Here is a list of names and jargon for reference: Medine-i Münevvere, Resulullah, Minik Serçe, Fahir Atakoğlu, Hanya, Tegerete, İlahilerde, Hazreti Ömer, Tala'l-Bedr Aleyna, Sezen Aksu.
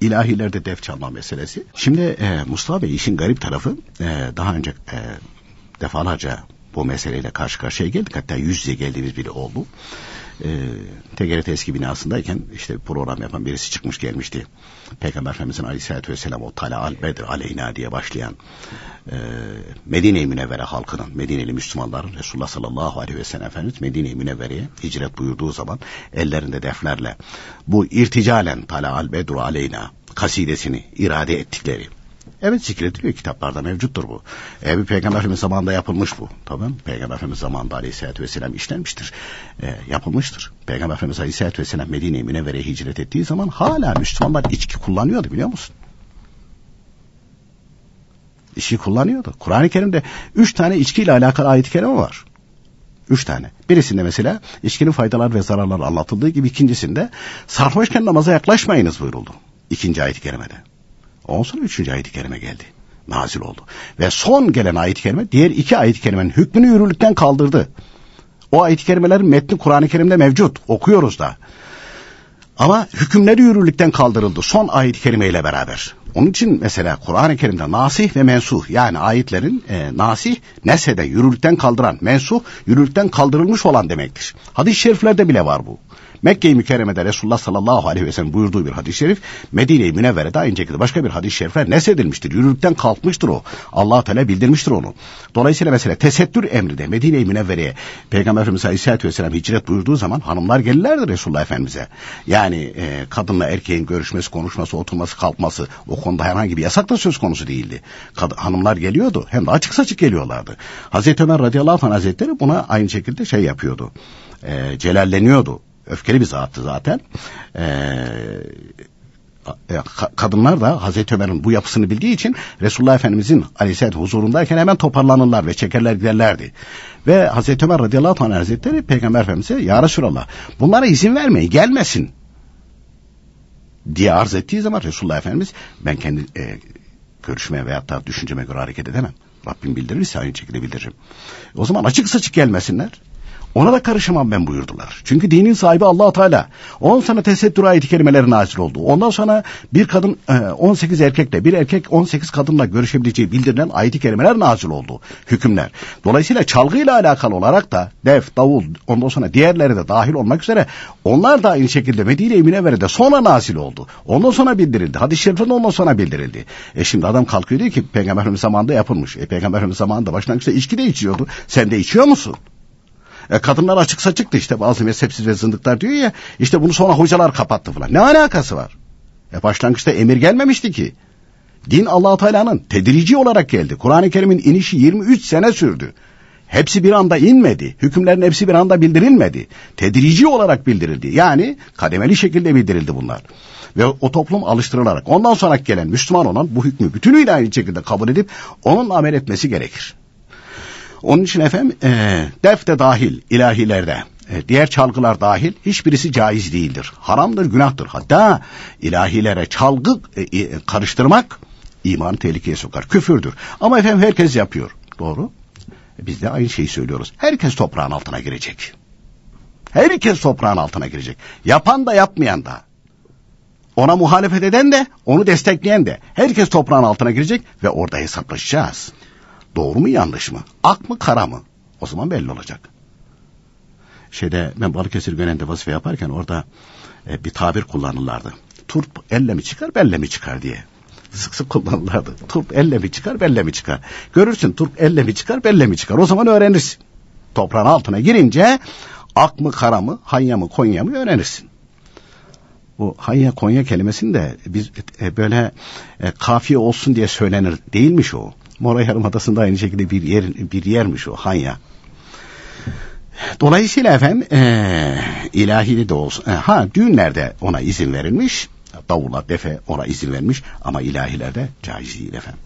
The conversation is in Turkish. İlahilerde def çalma meselesi. Şimdi Mustafa Bey işin garip tarafı daha önce defalarca bu meseleyle karşı karşıya geldik. Hatta yüz yüze geldiğimiz bile oldu. Tegerete eski binasındayken işte program yapan birisi çıkmış gelmişti. Peygamber Efendimiz'in Aleyhisselatü Vesselam o Tala'l-Bedr Aleyna diye başlayan Medine-i Münevvere halkının, Medineli Müslümanların Resulullah sallallahu aleyhi ve sellem Efendimiz Medine-i Münevvere'ye hicret buyurduğu zaman ellerinde deflerle bu irticalen Tala'l-Bedr Aleyna kasidesini irade ettikleri. Evet, zikrediliyor, kitaplarda mevcuttur bu. Bir Peygamber Efendimiz zamanında yapılmış bu. Tamam, Peygamber Efendimiz zamanında Aleyhisselatü Vesselam işlenmiştir. Yapılmıştır. Peygamber Efendimiz Aleyhisselatü Vesselam Medine-i Münevvere'ye hicret ettiği zaman hala Müslümanlar içki kullanıyordu, biliyor musun? İçki kullanıyordu. Kur'an-ı Kerim'de 3 tane içkiyle alakalı ayet-i kerime var. 3 tane. Birisinde mesela içkinin faydalar ve zararları anlatıldığı gibi, ikincisinde sarhoşken namaza yaklaşmayınız buyuruldu. 2. ayet-i kerimede. Ondan sonra 3. ayet-i kerime geldi. Nazil oldu. Ve son gelen ayet-i kerime diğer 2 ayet-i kerimenin hükmünü yürürlükten kaldırdı. O ayet-i kerimelerin metni Kur'an-ı Kerim'de mevcut. Okuyoruz da. Ama hükümleri yürürlükten kaldırıldı son ayet-i kerimeyle beraber. Onun için mesela Kur'an-ı Kerim'de nasih ve mensuh, yani ayetlerin nasih, nesede yürürlükten kaldıran, mensuh yürürlükten kaldırılmış olan demektir. Hadis-i şeriflerde bile var bu. Mekke-i Mükerreme'de Resulullah sallallahu aleyhi ve sellem buyurduğu bir hadis-i şerif, Medine-i Münevvere'de aynı şekilde başka bir hadis-i şerifler nesedilmiştir, yürürlükten kalkmıştır o. Allah-u Teala bildirmiştir onu. Dolayısıyla mesela tesettür emri de Medine-i Münevvere'ye Peygamber Efendimiz Aleyhisselatü Vesselam hicret buyurduğu zaman hanımlar gelirlerdi Resulullah Efendimiz'e. Yani kadınla erkeğin görüşmesi, konuşması, oturması, kalkması, o konuda herhangi bir yasak da söz konusu değildi. Hanımlar geliyordu, hem de açık saçık geliyorlardı. Hazreti Ömer radıyallahu anh hazretleri buna aynı şekilde şey yapıyordu, celalleniyordu. Öfkeli bir zattı zaten. Kadınlar da Hazreti Ömer'in bu yapısını bildiği için Resulullah Efendimiz'in Aleyhisselatü huzurundayken hemen toparlanırlar ve çekerler giderlerdi. Ve Hazreti Ömer radıyallahu anh hazretleri Peygamber Efendimiz'e, ya Resulallah bunlara izin vermeyin, gelmesin diye arz ettiği zaman Resulullah Efendimiz, ben kendi görüşmeye veyahut da düşünceme göre hareket edemem. Rabbim bildirirse aynı şekilde bildiririm. O zaman açık saçık gelmesinler. Ona da karışamam ben buyurdular. Çünkü dinin sahibi Allah-u Teala. 10 sene tesettür ayet-i kerimeleri nazil oldu. Ondan sonra bir kadın 18 erkekle, bir erkek 18 kadınla görüşebileceği bildirilen ayet-i kerimeler nazil oldu. Hükümler. Dolayısıyla çalgıyla alakalı olarak da def, davul, ondan sonra diğerleri de dahil olmak üzere onlar da aynı şekilde Medine-i Münevvere'de sonra nazil oldu. Ondan sonra bildirildi. Hadis-i şeriften ondan sonra bildirildi. Şimdi adam kalkıyor diyor ki Peygamber Efendimiz zamanında yapılmış. Peygamber Efendimiz zamanında başlangıçta içki de içiyordu. Sen de içiyor musun? Kadınlar açık saçıktı, işte bazı mezhepsiz ve zındıklar diyor ya, işte bunu sonra hocalar kapattı falan. Ne alakası var? Başlangıçta emir gelmemişti ki. Din Allah-u Teala'nın tedirici olarak geldi. Kur'an-ı Kerim'in inişi 23 sene sürdü. Hepsi bir anda inmedi. Hükümlerin hepsi bir anda bildirilmedi. Tedirici olarak bildirildi. Yani kademeli şekilde bildirildi bunlar. Ve o toplum alıştırılarak ondan sonra gelen Müslüman olan bu hükmü bütünüyle aynı şekilde kabul edip onun amel etmesi gerekir. Onun için efendim def de dahil, ilahilerde diğer çalgılar dahil hiçbirisi caiz değildir. Haramdır, günahtır. Hatta ilahilere çalgı karıştırmak imanı tehlikeye sokar. Küfürdür. Ama efendim herkes yapıyor. Doğru. Biz de aynı şeyi söylüyoruz. Herkes toprağın altına girecek. Herkes toprağın altına girecek. Yapan da yapmayan da. Ona muhalefet eden de, onu destekleyen de. Herkes toprağın altına girecek ve orada hesaplaşacağız. Doğru mu, yanlış mı? Ak mı, kara mı? O zaman belli olacak. Ben Balıkesir Gönen'de vazife yaparken orada bir tabir kullanırlardı. Turp elle mi çıkar, belle mi çıkar diye. Sık sık kullanırlardı. Turp elle mi çıkar, belle mi çıkar? Görürsün turp elle mi çıkar, belle mi çıkar? O zaman öğrenirsin. Toprağın altına girince ak mı, kara mı, Hanya mı, Konya mı öğrenirsin. Bu Hanya, Konya kelimesini de biz böyle kafiye olsun diye söylenir değilmiş o. Moray Yarımadası'nda aynı şekilde bir yermiş o Hanya. Dolayısıyla efendim ilahide de olsun. Düğünlerde ona izin verilmiş. Davula, defe ona izin verilmiş. Ama ilahilerde caiz değil efendim.